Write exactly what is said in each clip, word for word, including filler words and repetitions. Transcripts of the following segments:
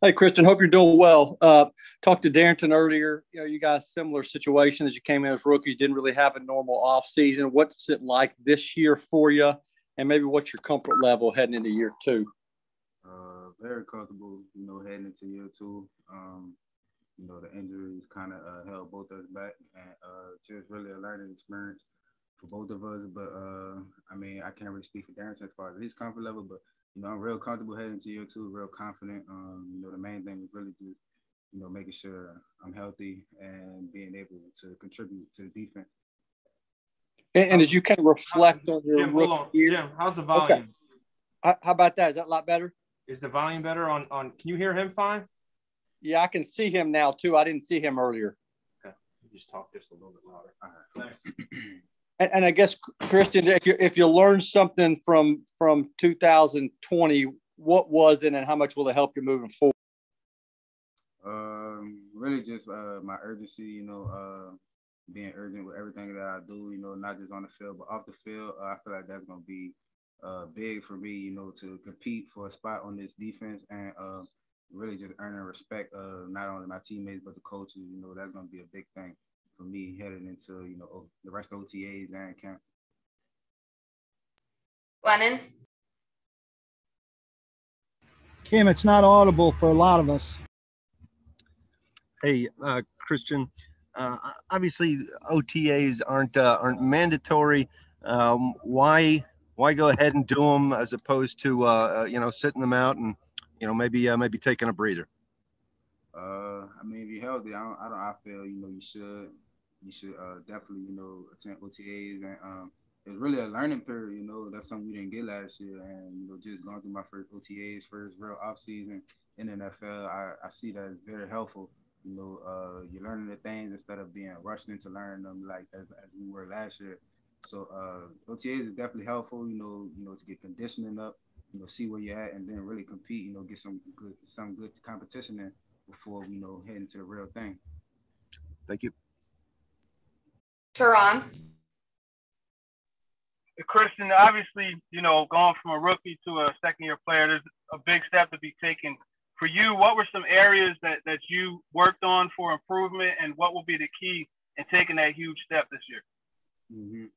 Hey, Kristian, hope you're doing well. Uh, talked to Darrington earlier. You know, you guys, similar situation as you came in as rookies, didn't really have a normal offseason. What's it like this year for you? And maybe what's your comfort level heading into year two? Uh, very comfortable, you know, heading into year two. Um, you know, the injuries kind of uh, held both of us back. And uh, just really a learning experience for both of us. But, uh, I mean, I can't really speak for Darrington as far as his comfort level, but you know, I'm real comfortable heading into year two, real confident. Um, you know, the main thing is really just, you know, making sure I'm healthy and being able to contribute to the defense. And, and as you can reflect on your Jim, rookie hold on. year. Jim, how's the volume? Okay. How about that? Is that a lot better? Is the volume better on, on – can you hear him fine? Yeah, I can see him now, too. I didn't see him earlier. Okay. Just talk just a little bit louder. All right. And, and I guess, Kristian, if you if you learn something from from two thousand twenty, what was it, and how much will it help you moving forward? Um, really, just uh, my urgency. You know, uh, being urgent with everything that I do. You know, not just on the field, but off the field. Uh, I feel like that's going to be uh, big for me. You know, to compete for a spot on this defense, and uh, really just earning respect of uh, not only my teammates but the coaches. You know, that's going to be a big thing for me heading into, you know, the rest of O T As and camp. Glennon? Kim, it's not audible for a lot of us. Hey, uh, Kristian, uh, obviously O T As aren't uh, aren't mandatory. Um, why why go ahead and do them as opposed to, uh, you know, sitting them out and, you know, maybe uh, maybe taking a breather? Uh, I mean, if you're healthy, I don't, I don't, I feel, you know, you should, you should, uh, definitely, you know, attend O T As, and, um, it's really a learning period, you know, that's something we didn't get last year, and, you know, just going through my first O T As, first real off season in the N F L, I, I see that as very helpful, you know, uh, you're learning the things instead of being rushed into learning them like as, as we were last year, so, uh, O T As is definitely helpful, you know, you know, to get conditioning up, you know, see where you're at, and then really compete, you know, get some good, some good competition in before we, you know, head into the real thing. Thank you. Teron. Kristian, obviously, you know, going from a rookie to a second-year player, there's a big step to be taken. For you, what were some areas that, that you worked on for improvement, and what will be the key in taking that huge step this year? Mm-hmm.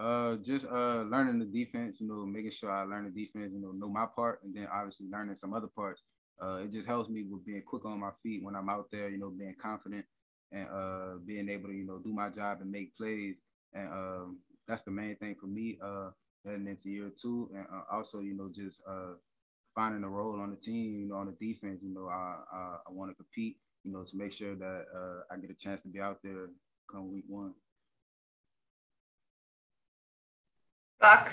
Uh, just uh, learning the defense, you know, making sure I learn the defense, you know, know my part, and then obviously learning some other parts. Uh, it just helps me with being quick on my feet when I'm out there, you know, being confident and uh, being able to, you know, do my job and make plays. And um, that's the main thing for me uh, heading into year two. And uh, also, you know, just uh, finding a role on the team, you know, on the defense. You know, I I, I want to compete, you know, to make sure that uh, I get a chance to be out there come week one. Buck.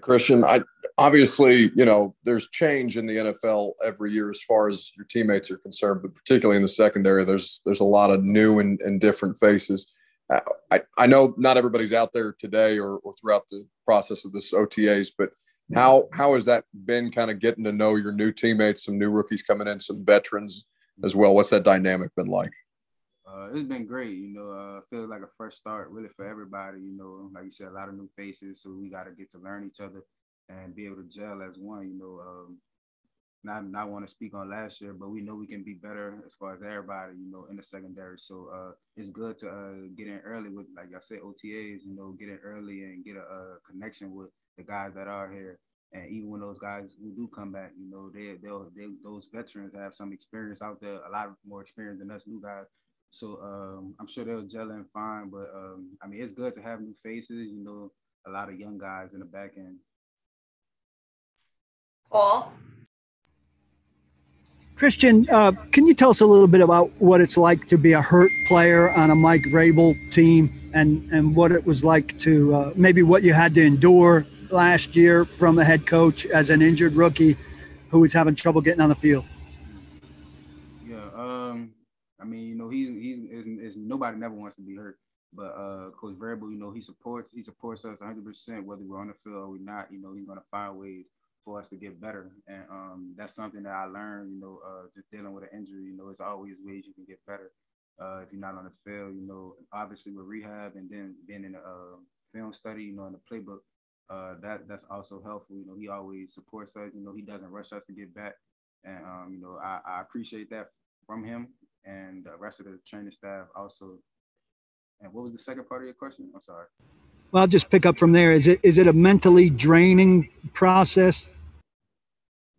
Kristian, I obviously, you know, there's change in the N F L every year as far as your teammates are concerned, but particularly in the secondary, there's there's a lot of new and, and different faces. I, I know not everybody's out there today or, or throughout the process of this O T As, but how how has that been kind of getting to know your new teammates, some new rookies coming in, some veterans as well? What's that dynamic been like? Uh, it's been great, you know, uh, feels like a fresh start really for everybody, you know, like you said, a lot of new faces, so we got to get to learn each other and be able to gel as one, you know, um, not, not want to speak on last year, but we know we can be better as far as everybody, you know, in the secondary, so uh, it's good to uh, get in early with, like I said, O T As, you know, get in early and get a, a connection with the guys that are here, and even when those guys who do come back, you know, they, they'll, they, those veterans have some experience out there, a lot more experience than us new guys. So um, I'm sure they'll gel in fine, but um, I mean, it's good to have new faces, you know, a lot of young guys in the back end. Paul? Kristian, uh, can you tell us a little bit about what it's like to be a hurt player on a Mike Vrabel team and, and what it was like to uh, maybe what you had to endure last year from a head coach as an injured rookie who was having trouble getting on the field? I mean, you know, he he is nobody never wants to be hurt, but uh, Coach Vrabel, you know, he supports he supports us one hundred percent whether we're on the field or we're not. You know, he's gonna find ways for us to get better, and um, that's something that I learned. You know, uh, just dealing with an injury, you know, it's always ways you can get better uh, if you're not on the field. You know, obviously with rehab and then being in a uh, film study, you know, in the playbook, uh, that that's also helpful. You know, he always supports us. You know, he doesn't rush us to get back. And, um, you know, I, I appreciate that from him and the rest of the training staff also. And what was the second part of your question? I'm sorry. Well, I'll just pick up from there. Is it is it a mentally draining process?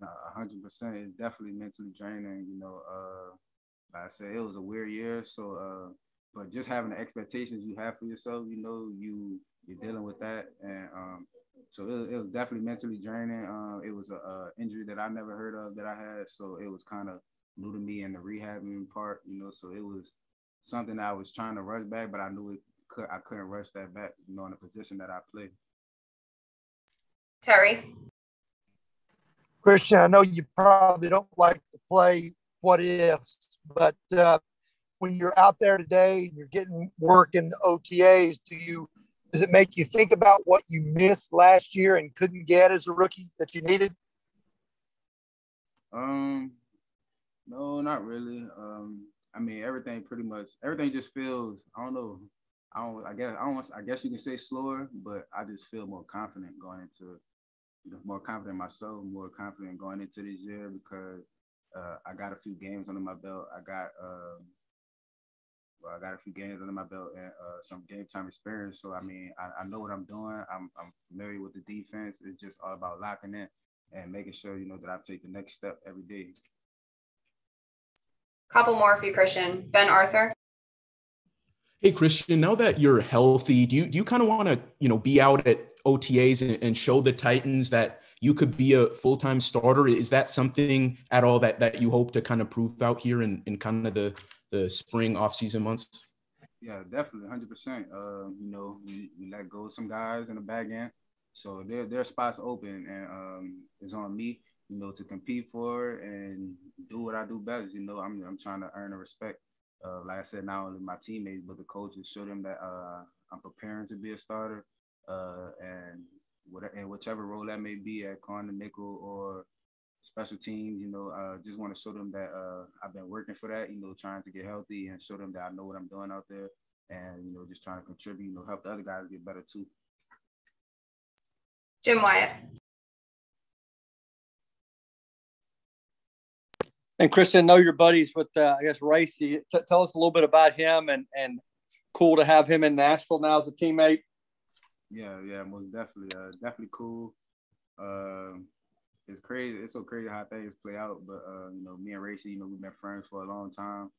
A hundred percent. It's definitely mentally draining. You know, uh, like I said, it was a weird year. So, uh, but just having the expectations you have for yourself, you know, you you're dealing with that, and um, so it, it was definitely mentally draining. Uh, it was a, a injury that I never heard of that I had, so it was kind of new to me in the rehabbing part. You know, so it was something I was trying to rush back, but I knew it could, I couldn't rush that back, you know, in the position that I played. Terry? Kristian, I know you probably don't like to play what ifs, but uh, when you're out there today and you're getting work in the O T As, do you, does it make you think about what you missed last year and couldn't get as a rookie that you needed? Um, no, not really. Um, I mean, everything pretty much, everything just feels, I don't know, I don't, I guess, I don't, I guess you can say slower, but I just feel more confident going into, you know, more confident in myself, more confident going into this year because uh, I got a few games under my belt. I got, uh, well, I got a few games under my belt and uh, some game time experience. So, I mean, I, I know what I'm doing. I'm, I'm familiar with the defense. It's just all about locking in and making sure, you know, that I take the next step every day. Couple more for you, Kristian. Ben Arthur. Hey, Kristian, now that you're healthy, do you do you kind of want to, you know, be out at O T As and, and show the Titans that you could be a full-time starter? Is that something at all that, that you hope to kind of prove out here in, in kind of the, the spring offseason months? Yeah, definitely, one hundred percent. Uh, you know, we, we let go of some guys in the back end. So there, there are spots open, and um, it's on me, you know, to compete for it and do what I do best. You know, I'm I'm trying to earn the respect. Uh, like I said, not only my teammates, but the coaches, show them that uh, I'm preparing to be a starter. Uh, and, what, and whichever role that may be at corner, nickel, or special teams, you know, I uh, just want to show them that uh, I've been working for that, you know, trying to get healthy and show them that I know what I'm doing out there and, you know, just trying to contribute, you know, help the other guys get better too. Jim Wyatt. And Kristian, know your buddies with, uh, I guess, Racey. T- tell us a little bit about him, and, and cool to have him in Nashville now as a teammate. Yeah, yeah, most definitely. Uh, definitely cool. Uh, it's crazy. It's so crazy how things play out. But, uh, you know, me and Racey, you know, we've been friends for a long time.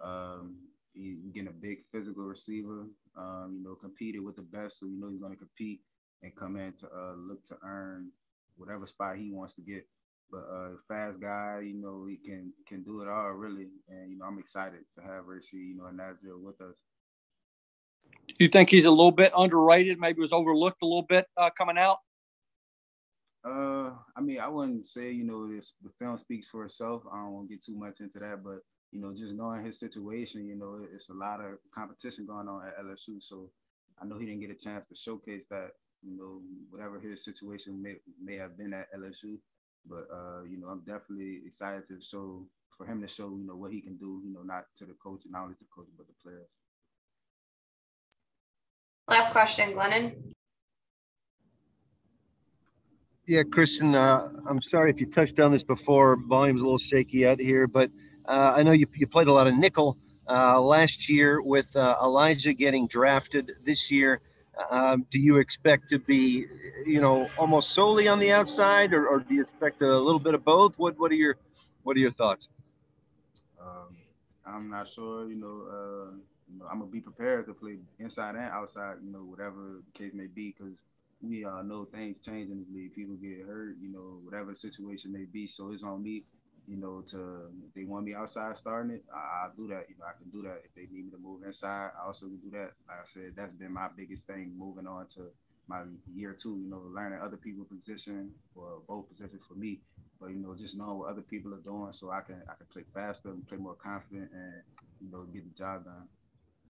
Um, he's getting a big physical receiver, um, you know, competed with the best. So, you know, he's going to compete and come in to uh, look to earn whatever spot he wants to get. But uh, fast guy, you know, he can can do it all, really. And, you know, I'm excited to have Racey, you know, in Nashville with us. Do you think he's a little bit underrated, maybe was overlooked a little bit uh, coming out? Uh, I mean, I wouldn't say, you know, this, the film speaks for itself. I don't want to get too much into that. But, you know, just knowing his situation, you know, it's a lot of competition going on at L S U. So I know he didn't get a chance to showcase that, you know, whatever his situation may, may have been at L S U. But, uh, you know, I'm definitely excited to show, for him to show, you know, what he can do, you know, not to the coach, not only to the coach, but the players. Last question, Glennon. Yeah, Kristian, uh, I'm sorry if you touched on this before. Volume's a little shaky out here, but uh, I know you, you played a lot of nickel uh, last year with uh, Elijah getting drafted this year. Um, do you expect to be, you know, almost solely on the outside, or, or do you expect a little bit of both? What What are your What are your thoughts? Um, I'm not sure. You know, uh, you know, I'm gonna be prepared to play inside and outside. You know, whatever the case may be, because we all uh, know things change in this league. People get hurt. You know, whatever the situation may be. So it's on me. You know, to if they want me outside starting it, I, I'll do that. You know, I can do that. If they need me to move inside, I also can do that. Like I said, that's been my biggest thing moving on to my year two, you know, learning other people's position or both positions for me. But, you know, just knowing what other people are doing so I can I can play faster and play more confident and, you know, get the job done.